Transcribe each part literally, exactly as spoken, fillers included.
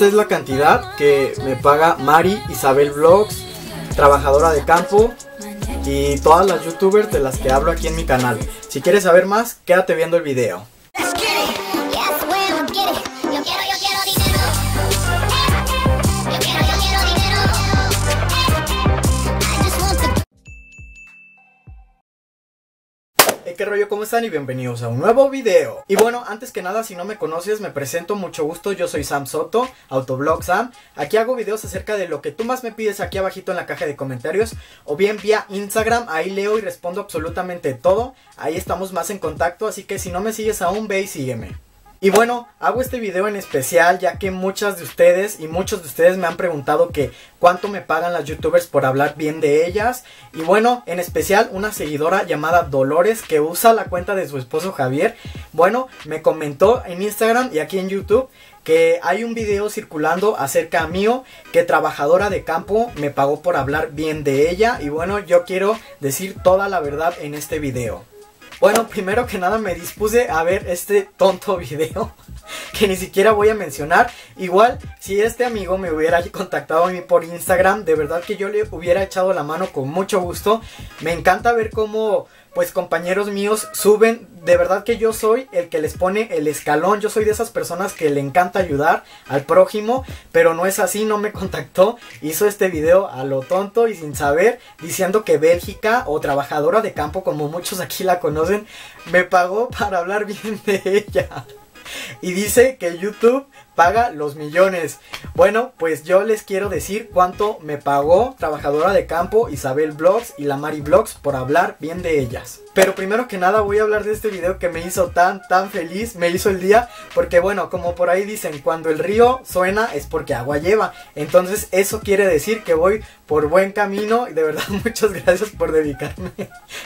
Esta es la cantidad que me paga Mari Isabel Vlogs, Trabajadora de Campo y todas las youtubers de las que hablo aquí en mi canal. Si quieres saber más, quédate viendo el video. ¿Qué rollo? ¿Cómo están? Y bienvenidos a un nuevo video. Y bueno, antes que nada, si no me conoces, me presento, mucho gusto, yo soy Sam Soto AutoVlogSam. Aquí hago videos acerca de lo que tú más me pides aquí abajito en la caja de comentarios, o bien vía Instagram, ahí leo y respondo absolutamente todo. Ahí estamos más en contacto, así que si no me sigues aún, ve y sígueme. Y bueno, hago este video en especial ya que muchas de ustedes y muchos de ustedes me han preguntado que cuánto me pagan las youtubers por hablar bien de ellas. Y bueno, en especial una seguidora llamada Dolores, que usa la cuenta de su esposo Javier, bueno, me comentó en Instagram y aquí en YouTube que hay un video circulando acerca mío que Trabajadora de Campo me pagó por hablar bien de ella. Y bueno, yo quiero decir toda la verdad en este video. Bueno, primero que nada me dispuse a ver este tonto video que ni siquiera voy a mencionar. Igual, si este amigo me hubiera contactado a mí por Instagram, de verdad que yo le hubiera echado la mano con mucho gusto. Me encanta ver cómo, pues, compañeros míos suben. De verdad que yo soy el que les pone el escalón. Yo soy de esas personas que le encanta ayudar al prójimo, pero no es así, no me contactó. Hizo este video a lo tonto y sin saber, diciendo que Bélgica o Trabajadora de Campo, como muchos aquí la conocen, me pagó para hablar bien de ella. Y dice que YouTube paga los millones. Bueno, pues yo les quiero decir cuánto me pagó Trabajadora de Campo, Isabel Vlogs y la Mari Vlogs por hablar bien de ellas. Pero primero que nada voy a hablar de este video que me hizo tan tan feliz, me hizo el día. Porque bueno, como por ahí dicen, cuando el río suena es porque agua lleva. Entonces eso quiere decir que voy por buen camino. Y de verdad muchas gracias por dedicarme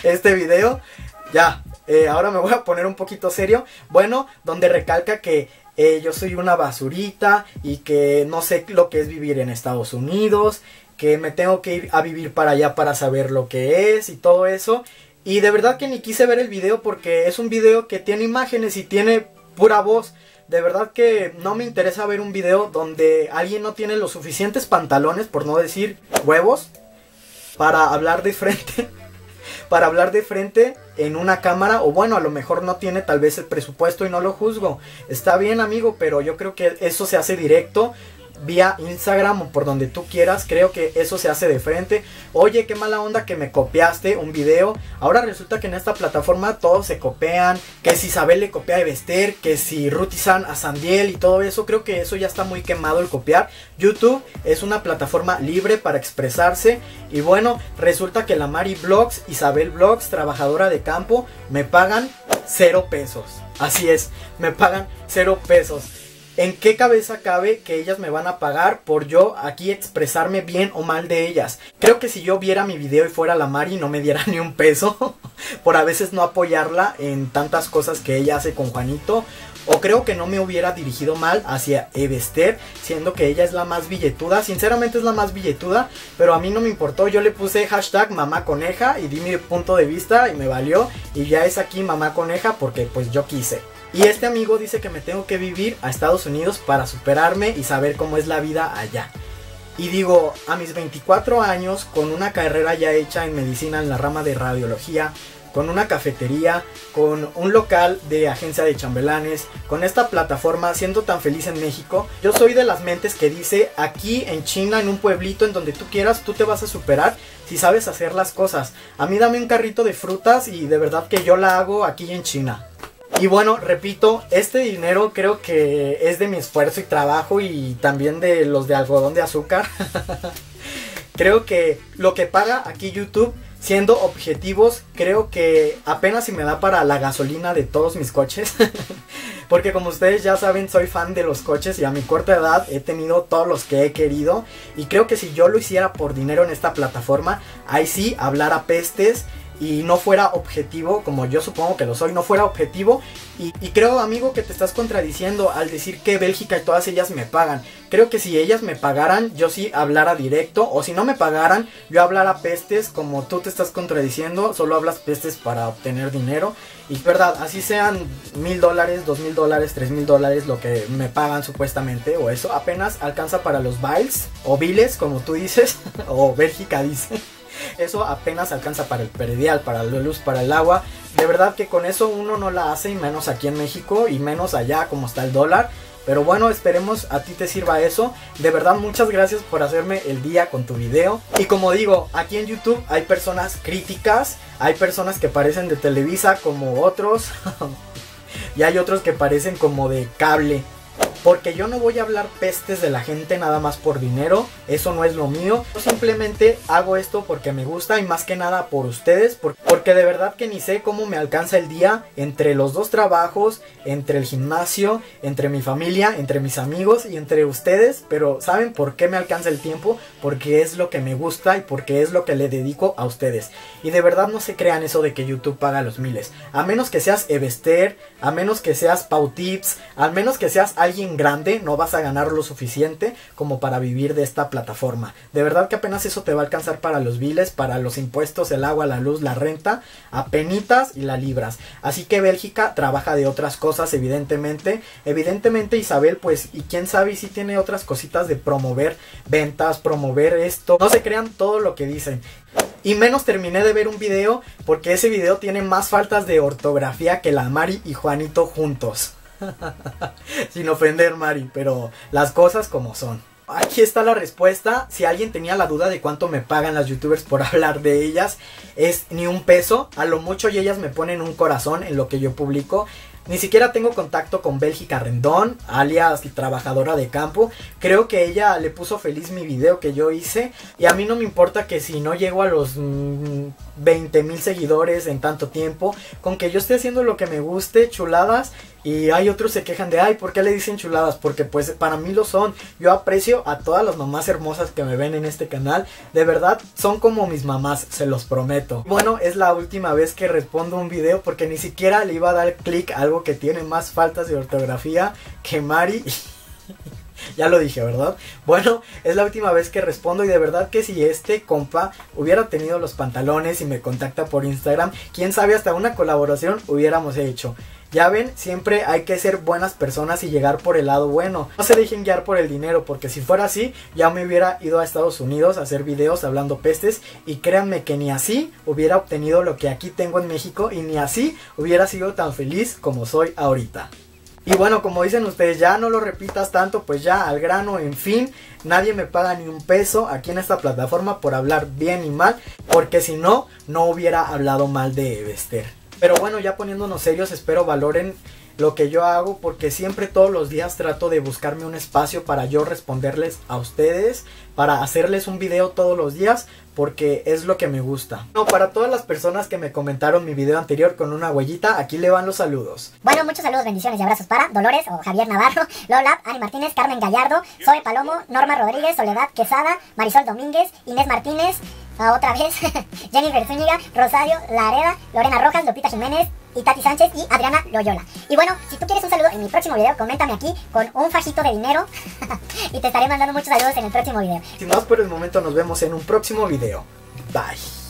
este video. Ya, eh, ahora me voy a poner un poquito serio. Bueno, donde recalca que eh, yo soy una basurita y que no sé lo que es vivir en Estados Unidos, que me tengo que ir a vivir para allá para saber lo que es y todo eso. Y de verdad que ni quise ver el video porque es un video que tiene imágenes y tiene pura voz. De verdad que no me interesa ver un video donde alguien no tiene los suficientes pantalones, por no decir huevos, para hablar de frente. Para hablar de frente en una cámara, o bueno, a lo mejor no tiene tal vez el presupuesto y no lo juzgo. Está bien, amigo, pero yo creo que eso se hace directo vía Instagram o por donde tú quieras. Creo que eso se hace de frente. Oye, qué mala onda que me copiaste un video. Ahora resulta que en esta plataforma todos se copian. Que si Isabel le copia a Evesther, que si Ruthi San a Sandyel y todo eso. Creo que eso ya está muy quemado, el copiar. YouTube es una plataforma libre para expresarse. Y bueno, resulta que la Mari Vlogs, Isabel Vlogs, Trabajadora de Campo, me pagan cero pesos. Así es, me pagan cero pesos. ¿En qué cabeza cabe que ellas me van a pagar por yo aquí expresarme bien o mal de ellas? Creo que si yo viera mi video y fuera la Mari, no me diera ni un peso por a veces no apoyarla en tantas cosas que ella hace con Juanito. O creo que no me hubiera dirigido mal hacia Evesther, siendo que ella es la más billetuda. Sinceramente es la más billetuda, pero a mí no me importó. Yo le puse hashtag mamá coneja y di mi punto de vista y me valió. Y ya es aquí mamá coneja porque pues yo quise. Y este amigo dice que me tengo que vivir a Estados Unidos para superarme y saber cómo es la vida allá. Y digo, a mis veinticuatro años, con una carrera ya hecha en medicina en la rama de radiología, con una cafetería, con un local de agencia de chambelanes, con esta plataforma, siendo tan feliz en México, yo soy de las mentes que dice, aquí en China, en un pueblito, en donde tú quieras, tú te vas a superar si sabes hacer las cosas. A mí dame un carrito de frutas y de verdad que yo la hago aquí en China. Y bueno, repito, este dinero creo que es de mi esfuerzo y trabajo y también de los de algodón de azúcar. Creo que lo que paga aquí YouTube, siendo objetivos, creo que apenas si me da para la gasolina de todos mis coches. Porque como ustedes ya saben, soy fan de los coches y a mi corta edad he tenido todos los que he querido. Y creo que si yo lo hiciera por dinero en esta plataforma, ahí sí hablara pestes. y no fuera objetivo, como yo supongo que lo soy, no fuera objetivo. Y, y creo, amigo, que te estás contradiciendo al decir que Bélgica y todas ellas me pagan. Creo que si ellas me pagaran, yo sí hablara directo, o si no me pagaran, yo hablara pestes, como tú te estás contradiciendo, solo hablas pestes para obtener dinero. Y es verdad, así sean mil dólares, dos mil dólares, tres mil dólares, lo que me pagan supuestamente, o eso, apenas alcanza para los biles, o biles, como tú dices, o Bélgica dice. Eso apenas alcanza para el predial, para la luz, para el agua. De verdad que con eso uno no la hace, y menos aquí en México, y menos allá como está el dólar. Pero bueno, esperemos a ti te sirva eso. De verdad, muchas gracias por hacerme el día con tu video. Y como digo, aquí en YouTube hay personas críticas, hay personas que parecen de Televisa como otros, y hay otros que parecen como de cable. Porque yo no voy a hablar pestes de la gente nada más por dinero, eso no es lo mío. Yo simplemente hago esto porque me gusta, y más que nada por ustedes, porque de verdad que ni sé cómo me alcanza el día entre los dos trabajos, entre el gimnasio, entre mi familia, entre mis amigos y entre ustedes. Pero ¿saben por qué me alcanza el tiempo? Porque es lo que me gusta y porque es lo que le dedico a ustedes. Y de verdad no se crean eso de que YouTube paga los miles, a menos que seas Evesther, a menos que seas Pautips, a menos que seas alguien grande, no vas a ganar lo suficiente como para vivir de esta plataforma. De verdad que apenas eso te va a alcanzar para los biles, para los impuestos, el agua, la luz, la renta, apenitas y la libras. Así que Bélgica trabaja de otras cosas, evidentemente. Evidentemente Isabel, pues, y quién sabe, y si tiene otras cositas de promover ventas, promover esto. No se crean todo lo que dicen. Y menos terminé de ver un video, porque ese video tiene más faltas de ortografía que la Mari y Juanito juntos. Sin ofender, Mari, pero las cosas como son. Aquí está la respuesta. Si alguien tenía la duda de cuánto me pagan las youtubers por hablar de ellas, es ni un peso. A lo mucho y ellas me ponen un corazón en lo que yo publico. Ni siquiera tengo contacto con Bélgica Rendón, alias Trabajadora de Campo. Creo que ella le puso feliz mi video que yo hice. Y a mí no me importa que si no llego a los mmm, veinte mil seguidores en tanto tiempo. Con que yo esté haciendo lo que me guste, chuladas. Y hay otros se quejan de, ay, ¿por qué le dicen chuladas? Porque pues para mí lo son. Yo aprecio a todas las mamás hermosas que me ven en este canal. De verdad, son como mis mamás, se los prometo. Bueno, es la última vez que respondo un video, porque ni siquiera le iba a dar clic a algo que tiene más faltas de ortografía que Mari. Ya lo dije, ¿verdad? Bueno, es la última vez que respondo, y de verdad que si este compa hubiera tenido los pantalones y me contacta por Instagram, quién sabe, hasta una colaboración hubiéramos hecho. Ya ven, siempre hay que ser buenas personas y llegar por el lado bueno. No se dejen guiar por el dinero, porque si fuera así, ya me hubiera ido a Estados Unidos a hacer videos hablando pestes. Y créanme que ni así hubiera obtenido lo que aquí tengo en México, y ni así hubiera sido tan feliz como soy ahorita. Y bueno, como dicen ustedes, ya no lo repitas tanto, pues ya al grano, en fin. Nadie me paga ni un peso aquí en esta plataforma por hablar bien y mal, porque si no, no hubiera hablado mal de Evesther. Pero bueno, ya poniéndonos serios, espero valoren lo que yo hago, porque siempre, todos los días, trato de buscarme un espacio para yo responderles a ustedes, para hacerles un video todos los días, porque es lo que me gusta. No, para todas las personas que me comentaron mi video anterior con una huellita, aquí le van los saludos. Bueno, muchos saludos, bendiciones y abrazos para Dolores o Javier Navarro, Lola, Ani Martínez, Carmen Gallardo, Zoe Palomo, Norma Rodríguez, Soledad Quesada, Marisol Domínguez, Inés Martínez, otra vez, Jennifer Zúñiga, Rosario Lareda, Lorena Rojas, Lupita Jiménez, y Tati Sánchez y Adriana Loyola. Y bueno, si tú quieres un saludo en mi próximo video, coméntame aquí con un fajito de dinero y te estaré mandando muchos saludos en el próximo video. Sin más por el momento, nos vemos en un próximo video. Bye.